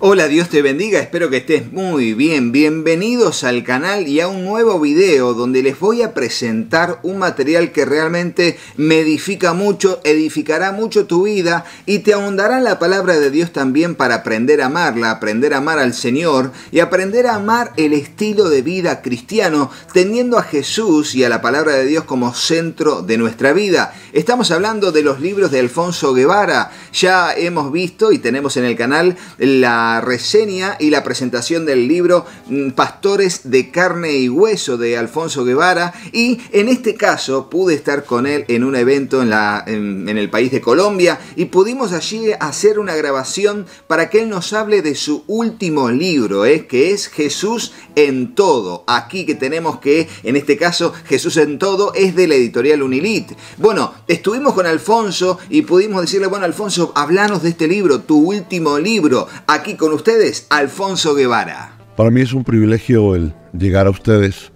Hola, Dios te bendiga, espero que estés muy bien. Bienvenidos al canal y a un nuevo video donde les voy a presentar un material que realmente me edifica mucho, edificará mucho tu vida y te ahondará la palabra de Dios también para aprender a amarla, aprender a amar al Señor y aprender a amar el estilo de vida cristiano, teniendo a Jesús y a la palabra de Dios como centro de nuestra vida. Estamos hablando de los libros de Alfonso Guevara. Ya hemos visto y tenemos en el canal la reseña y la presentación del libro Pastores de Carne y Hueso de Alfonso Guevara, y en este caso pude estar con él en un evento en el país de Colombia y pudimos allí hacer una grabación para que él nos hable de su último libro, que es Jesús en Todo. Aquí que tenemos que, en este caso, Jesús en Todo es de la editorial Unilit. Bueno, estuvimos con Alfonso y pudimos decirle, bueno, Alfonso, háblanos de este libro, tu último libro. Aquí con ustedes, Alfonso Guevara. Para mí es un privilegio el llegar a ustedes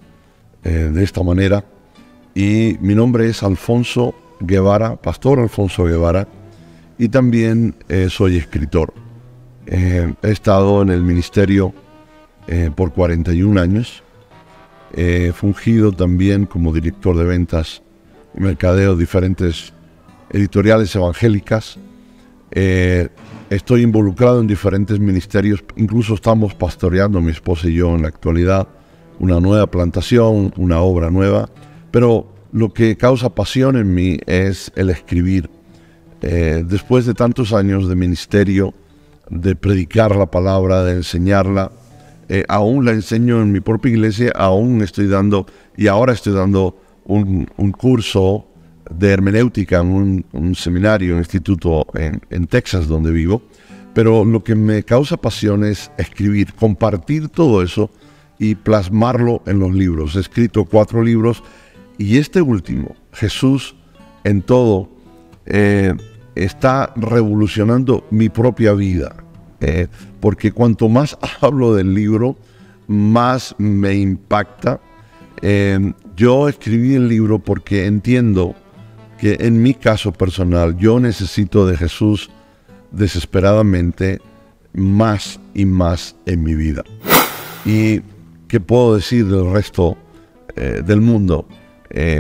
de esta manera, y mi nombre es Alfonso Guevara, Pastor Alfonso Guevara, y también soy escritor. He estado en el ministerio por 41 años, he fungido también como director de ventas y mercadeo de diferentes editoriales evangélicas. Estoy involucrado en diferentes ministerios, incluso estamos pastoreando, mi esposa y yo en la actualidad, una nueva plantación, una obra nueva, pero lo que causa pasión en mí es el escribir. Después de tantos años de ministerio, de predicar la palabra, de enseñarla, aún la enseño en mi propia iglesia, aún estoy dando, y ahora estoy dando un curso de hermenéutica en un seminario, un instituto en Texas, donde vivo. Pero lo que me causa pasión es escribir, compartir todo eso y plasmarlo en los libros. He escrito 4 libros y este último, Jesús en Todo, está revolucionando mi propia vida. Porque cuanto más hablo del libro, más me impacta. Yo escribí el libro porque entiendo que en mi caso personal yo necesito de Jesús desesperadamente más y más en mi vida. ¿Y qué puedo decir del resto del mundo?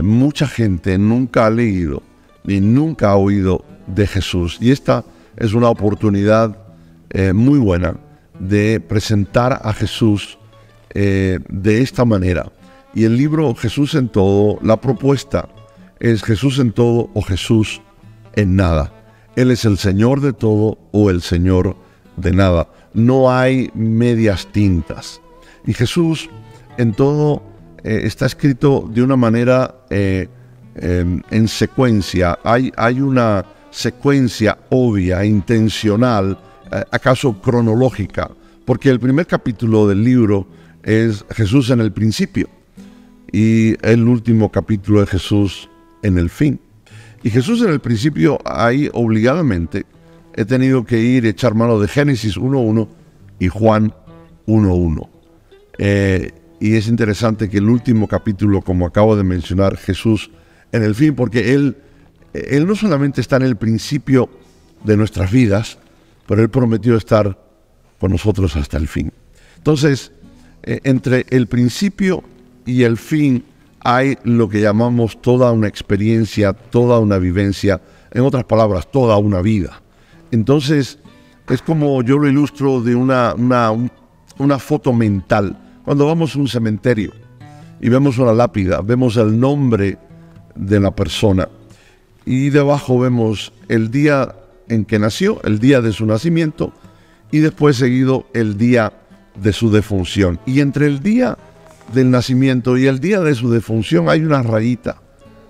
Mucha gente nunca ha leído ni nunca ha oído de Jesús, y esta es una oportunidad muy buena de presentar a Jesús de esta manera. Y el libro Jesús en Todo, la propuesta es Jesús en todo o Jesús en nada. Él es el Señor de todo o el Señor de nada. No hay medias tintas. Y Jesús en todo está escrito de una manera en secuencia. Hay una secuencia obvia, intencional, acaso cronológica. Porque el primer capítulo del libro es Jesús en el principio. Y el último capítulo es Jesús en el fin. Y Jesús en el principio, ahí obligadamente he tenido que ir echar mano de Génesis 1.1 y Juan 1.1. Y es interesante que el último capítulo, como acabo de mencionar, Jesús en el fin, porque Él no solamente está en el principio de nuestras vidas, pero Él prometió estar con nosotros hasta el fin. Entonces, entre el principio y el fin, hay lo que llamamos toda una experiencia, toda una vivencia, en otras palabras, toda una vida. Entonces, es como yo lo ilustro de una foto mental. Cuando vamos a un cementerio y vemos una lápida, vemos el nombre de la persona y debajo vemos el día en que nació, el día de su nacimiento y después seguido el día de su defunción. Y entre el día del nacimiento y el día de su defunción hay una rayita.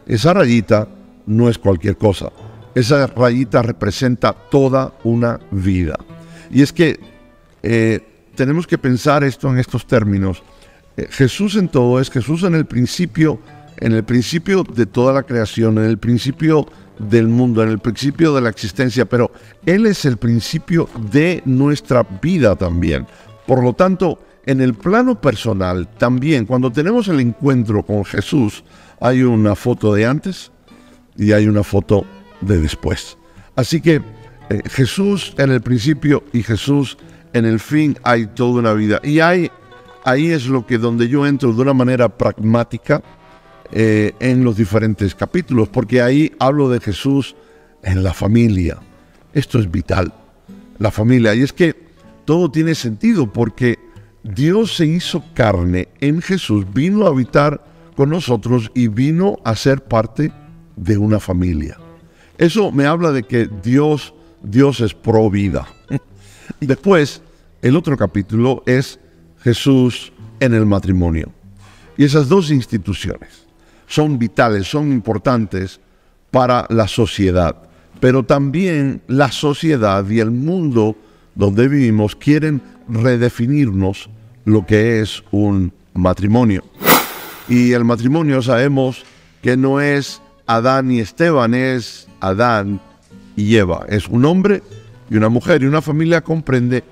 Esa rayita no es cualquier cosa. Esa rayita representa toda una vida. Y es que tenemos que pensar esto en estos términos. Jesús en todo es Jesús en el principio de toda la creación, en el principio del mundo, en el principio de la existencia, pero Él es el principio de nuestra vida también. Por lo tanto, en el plano personal también, cuando tenemos el encuentro con Jesús, hay una foto de antes y hay una foto de después. Así que Jesús en el principio y Jesús en el fin hay toda una vida. Y ahí es lo que donde yo entro de una manera pragmática en los diferentes capítulos, porque ahí hablo de Jesús en la familia. Esto es vital, la familia. Y es que todo tiene sentido, porque Dios se hizo carne en Jesús, vino a habitar con nosotros y vino a ser parte de una familia. Eso me habla de que Dios es pro vida. Después, el otro capítulo es Jesús en el matrimonio. Y esas dos instituciones son vitales, son importantes para la sociedad. Pero también la sociedad y el mundo donde vivimos quieren redefinirnos lo que es un matrimonio. Y el matrimonio sabemos que no es Adán y Esteban, es Adán y Eva. Es un hombre y una mujer, y una familia comprende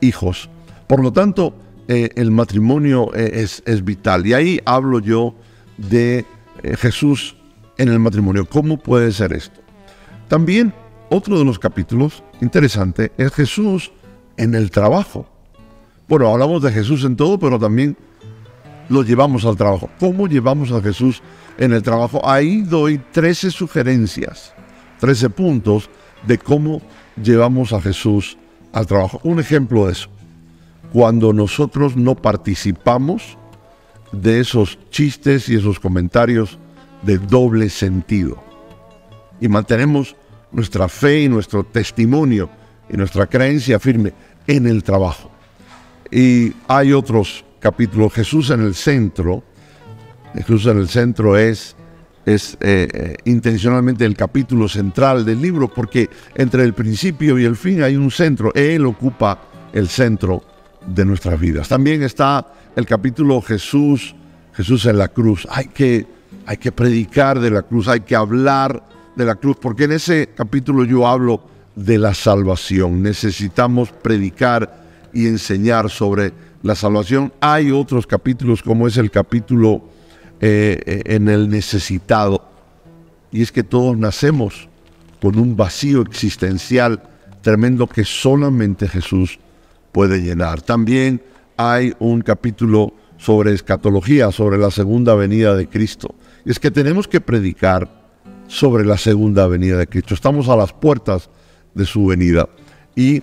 hijos. Por lo tanto, el matrimonio es vital. Y ahí hablo yo de Jesús en el matrimonio. ¿Cómo puede ser esto? También otro de los capítulos interesante es Jesús en el trabajo. Bueno, hablamos de Jesús en todo, pero también lo llevamos al trabajo. ¿Cómo llevamos a Jesús en el trabajo? Ahí doy 13 sugerencias, 13 puntos de cómo llevamos a Jesús al trabajo. Un ejemplo de eso: cuando nosotros no participamos de esos chistes y esos comentarios de doble sentido y mantenemos nuestra fe y nuestro testimonio y nuestra creencia firme en el trabajo. Y hay otros capítulos. Jesús en el centro. Jesús en el centro es intencionalmente el capítulo central del libro, porque entre el principio y el fin hay un centro. Él ocupa el centro de nuestras vidas. También está el capítulo Jesús en la cruz. Hay que predicar de la cruz, hay que hablar de la cruz, porque en ese capítulo yo hablo de la salvación. Necesitamos predicar y enseñar sobre la salvación. Hay otros capítulos, como es el capítulo en el necesitado. Y es que todos nacemos con un vacío existencial tremendo que solamente Jesús puede llenar. También hay un capítulo sobre escatología, sobre la segunda venida de Cristo. Y es que tenemos que predicar sobre la segunda venida de Cristo. Estamos a las puertas de su venida. Y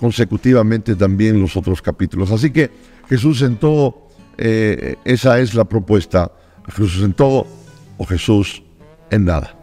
consecutivamente también los otros capítulos. Así que Jesús en todo, esa es la propuesta. Jesús en todo o Jesús en nada.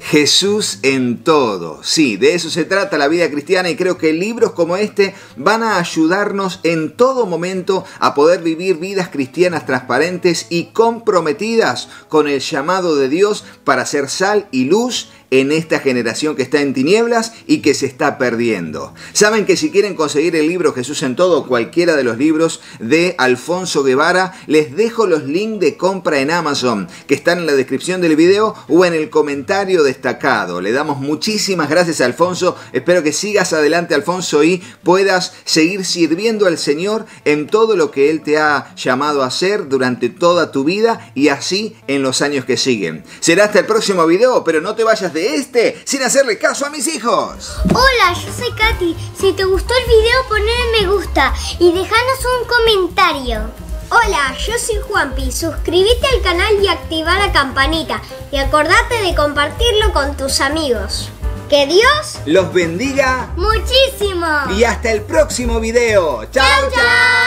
Jesús en todo. Sí, de eso se trata la vida cristiana, y creo que libros como este van a ayudarnos en todo momento a poder vivir vidas cristianas transparentes y comprometidas con el llamado de Dios para ser sal y luz en esta generación que está en tinieblas y que se está perdiendo. Saben que si quieren conseguir el libro Jesús en Todo o cualquiera de los libros de Alfonso Guevara, les dejo los links de compra en Amazon que están en la descripción del video o en el comentario destacado. Le damos muchísimas gracias a Alfonso. Espero que sigas adelante, Alfonso, y puedas seguir sirviendo al Señor en todo lo que Él te ha llamado a hacer durante toda tu vida y así en los años que siguen. Será hasta el próximo video, pero no te vayas de sin hacerle caso a mis hijos. Hola, yo soy Katy. Si te gustó el video, ponle me gusta y déjanos un comentario. Hola, yo soy Juanpi. Suscríbete al canal y activa la campanita. Y acordate de compartirlo con tus amigos. Que Dios los bendiga muchísimo. Y hasta el próximo video. Chao, chao.